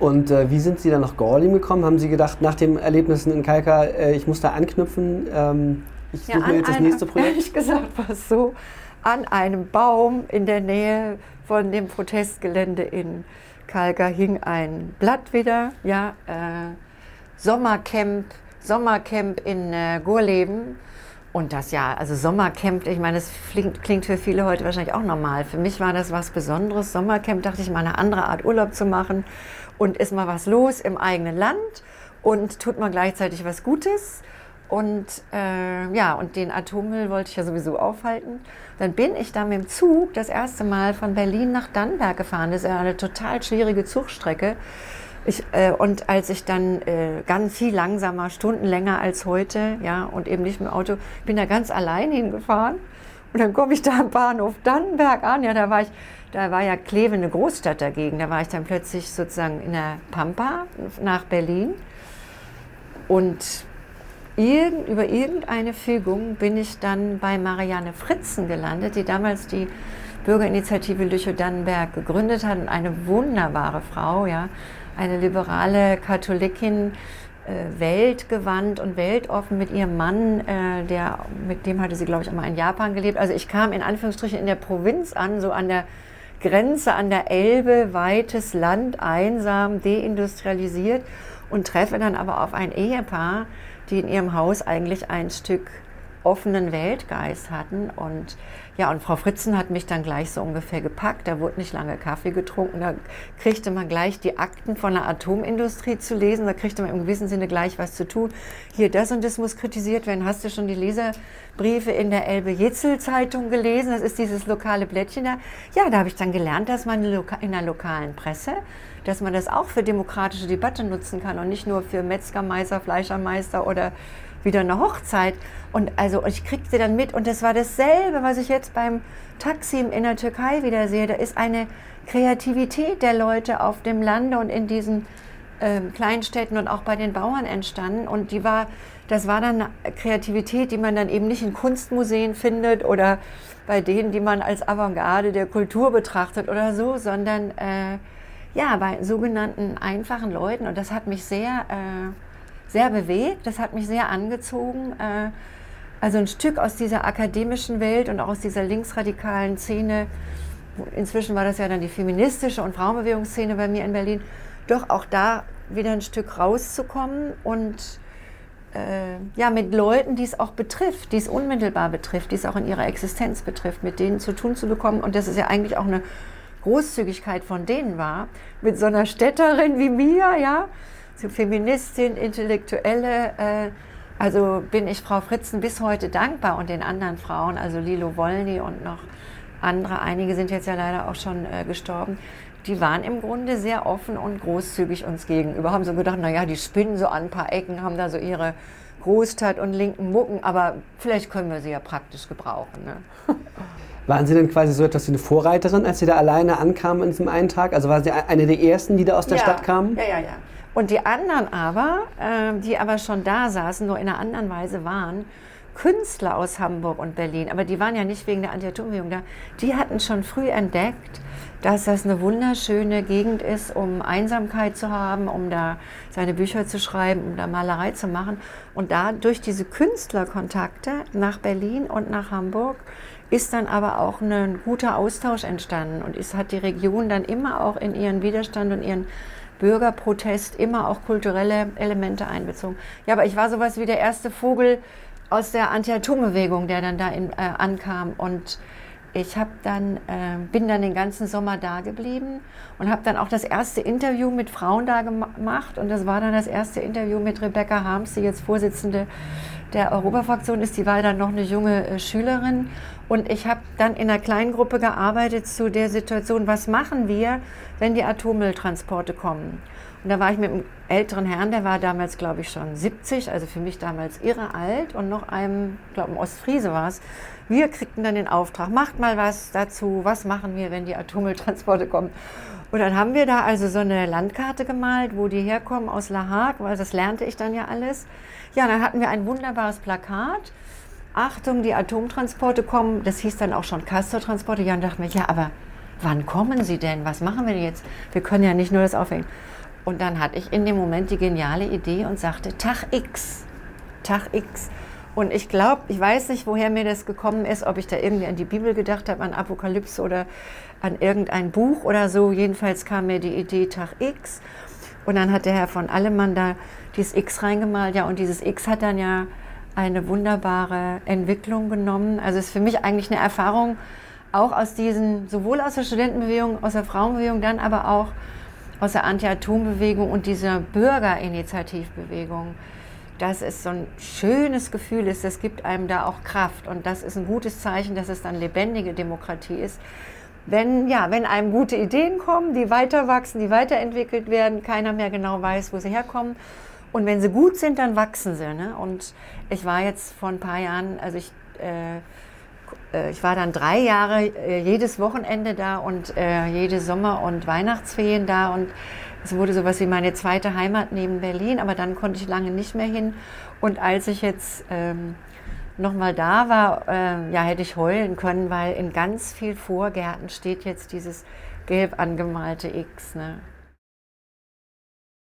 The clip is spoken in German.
Und wie sind Sie dann nach Gorleben gekommen? Haben Sie gedacht, nach den Erlebnissen in Kalkar, ich muss da anknüpfen, ich suche mir jetzt das nächste Projekt? Ehrlich gesagt war es so, an einem Baum in der Nähe von dem Protestgelände in Kalkar hing ein Blatt wieder, ja, Sommercamp in Gorleben. Und das ja, also Sommercamp, ich meine, das klingt für viele heute wahrscheinlich auch normal. Für mich war das was Besonderes. Sommercamp, dachte ich, mal eine andere Art Urlaub zu machen. Und ist mal was los im eigenen Land und tut man gleichzeitig was Gutes. Und ja, und den Atommüll wollte ich ja sowieso aufhalten. Dann bin ich da mit dem Zug das erste Mal von Berlin nach Dannenberg gefahren. Das ist ja eine total schwierige Zugstrecke. Und als ich dann ganz viel langsamer, stundenlänger als heute, ja, und eben nicht mit dem Auto, bin da ganz allein hingefahren. Und dann komme ich da am Bahnhof Dannenberg an. Ja, da war ja Kleve eine Großstadt dagegen. Da war ich dann plötzlich sozusagen in der Pampa nach Berlin. Und über irgendeine Fügung bin ich dann bei Marianne Fritzen gelandet, die damals die Bürgerinitiative Lüchow Dannenberg gegründet hat. Und eine wunderbare Frau, ja. Eine liberale Katholikin, weltgewandt und weltoffen mit ihrem Mann, mit dem hatte sie, glaube ich, einmal in Japan gelebt. Also ich kam in Anführungsstrichen in der Provinz an, so an der Grenze, an der Elbe, weites Land, einsam, deindustrialisiert, und treffe dann aber auf ein Ehepaar, die in ihrem Haus eigentlich ein Stück offenen Weltgeist hatten. Und ja, und Frau Fritzen hat mich dann gleich so ungefähr gepackt. Da wurde nicht lange Kaffee getrunken, da kriegte man gleich die Akten von der Atomindustrie zu lesen, da kriegte man im gewissen Sinne gleich was zu tun. Hier, das und das muss kritisiert werden. Hast du schon die Leserbriefe in der Elbe-Jetzel-Zeitung gelesen? Das ist dieses lokale Blättchen da. Ja, da habe ich dann gelernt, dass man in der lokalen Presse, dass man das auch für demokratische Debatte nutzen kann und nicht nur für Metzgermeister, Fleischermeister oder wieder eine Hochzeit. Und also ich kriegte dann mit, und das war dasselbe, was ich jetzt beim Taksim in der Türkei wieder sehe. Da ist eine Kreativität der Leute auf dem Lande und in diesen Kleinstädten und auch bei den Bauern entstanden. Und das war dann eine Kreativität, die man dann eben nicht in Kunstmuseen findet oder bei denen, die man als Avantgarde der Kultur betrachtet oder so, sondern ja, bei sogenannten einfachen Leuten. Und das hat mich sehr sehr bewegt, das hat mich sehr angezogen. Also ein Stück aus dieser akademischen Welt und auch aus dieser linksradikalen Szene, inzwischen war das ja dann die feministische und Frauenbewegungsszene bei mir in Berlin, doch auch da wieder ein Stück rauszukommen und ja, mit Leuten, die es auch betrifft, die es unmittelbar betrifft, die es auch in ihrer Existenz betrifft, mit denen zu tun zu bekommen. Und das ist ja eigentlich auch eine Großzügigkeit von denen war, mit so einer Städterin wie mir, ja, Feministin, Intellektuelle, also bin ich Frau Fritzen bis heute dankbar und den anderen Frauen, also Lilo Wollny und noch andere, einige sind jetzt ja leider auch schon gestorben, die waren im Grunde sehr offen und großzügig uns gegenüber, haben so gedacht, naja, die spinnen so an ein paar Ecken, haben da so ihre Großtat und linken Mucken, aber vielleicht können wir sie ja praktisch gebrauchen, ne? Waren Sie denn quasi so etwas wie eine Vorreiterin, als Sie da alleine ankamen in diesem einen Tag? Also waren Sie eine der Ersten, die da aus der Stadt kamen? Ja, ja, ja. Und die anderen aber, die aber schon da saßen, nur in einer anderen Weise, waren Künstler aus Hamburg und Berlin. Aber die waren ja nicht wegen der Anti-Atom-Bewegung da. Die hatten schon früh entdeckt, dass das eine wunderschöne Gegend ist, um Einsamkeit zu haben, um da seine Bücher zu schreiben, um da Malerei zu machen. Und da durch diese Künstlerkontakte nach Berlin und nach Hamburg ist dann aber auch ein guter Austausch entstanden. Und es hat die Region dann immer auch in ihren Widerstand und ihren Bürgerprotest immer auch kulturelle Elemente einbezogen. Ja, aber ich war sowas wie der erste Vogel aus der Anti-Atom-Bewegung, der dann da ankam. Und ich habe dann, bin dann den ganzen Sommer da geblieben und habe dann auch das erste Interview mit Frauen da gemacht. Und das war dann das erste Interview mit Rebecca Harms, die jetzt Vorsitzende der Europafraktion ist. Die war dann noch eine junge Schülerin. Und ich habe dann in einer Kleingruppe gearbeitet zu der Situation, was machen wir, wenn die Atommülltransporte kommen. Und da war ich mit einem älteren Herrn, der war damals, glaube ich, schon 70, also für mich damals irre alt, und noch einem, ich glaube, ein Ostfriese war es. Wir kriegten dann den Auftrag, macht mal was dazu, was machen wir, wenn die Atommülltransporte kommen. Und dann haben wir da also so eine Landkarte gemalt, wo die herkommen aus La Haag, weil das lernte ich dann ja alles. Ja, dann hatten wir ein wunderbares Plakat. Achtung, die Atomtransporte kommen, das hieß dann auch schon Castor-Transporte. Ja, und dachte mir, ja, aber wann kommen sie denn? Was machen wir denn jetzt? Wir können ja nicht nur das aufhängen. Und dann hatte ich in dem Moment die geniale Idee und sagte, Tag X, Tag X. Und ich glaube, ich weiß nicht, woher mir das gekommen ist, ob ich da irgendwie an die Bibel gedacht habe, an Apokalypse oder an irgendein Buch oder so. Jedenfalls kam mir die Idee Tag X. Und dann hat der Herr von Allemann da dieses X reingemalt. Ja, und dieses X hat dann ja eine wunderbare Entwicklung genommen. Also es ist für mich eigentlich eine Erfahrung, auch aus diesen, sowohl aus der Studentenbewegung, aus der Frauenbewegung, dann aber auch aus der Anti-Atom-Bewegung und dieser Bürgerinitiativbewegung. Dass es so ein schönes Gefühl ist, das gibt einem da auch Kraft. Und das ist ein gutes Zeichen, dass es dann lebendige Demokratie ist. Wenn, ja, wenn einem gute Ideen kommen, die weiter wachsen, die weiterentwickelt werden, keiner mehr genau weiß, wo sie herkommen. Und wenn sie gut sind, dann wachsen sie. Ne? Und ich war jetzt vor ein paar Jahren, also ich war dann 3 Jahre jedes Wochenende da und jede Sommer- und Weihnachtsferien da. Und es wurde sowas wie meine zweite Heimat neben Berlin, aber dann konnte ich lange nicht mehr hin. Und als ich jetzt nochmal da war, ja, hätte ich heulen können, weil in ganz viel Vorgärten steht jetzt dieses gelb angemalte X. Ne?